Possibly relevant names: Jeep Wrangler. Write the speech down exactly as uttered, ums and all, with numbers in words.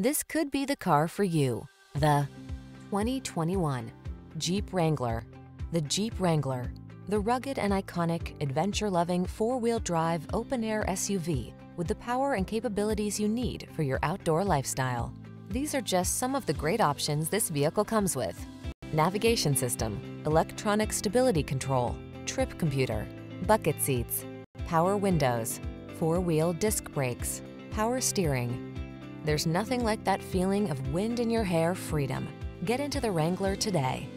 This could be the car for you. The twenty twenty-one Jeep Wrangler. The Jeep Wrangler, the rugged and iconic, adventure-loving four-wheel drive open-air S U V with the power and capabilities you need for your outdoor lifestyle. These are just some of the great options this vehicle comes with: navigation system, electronic stability control, trip computer, bucket seats, power windows, four-wheel disc brakes, power steering. There's nothing like that feeling of wind in your hair freedom. Get into the Wrangler today.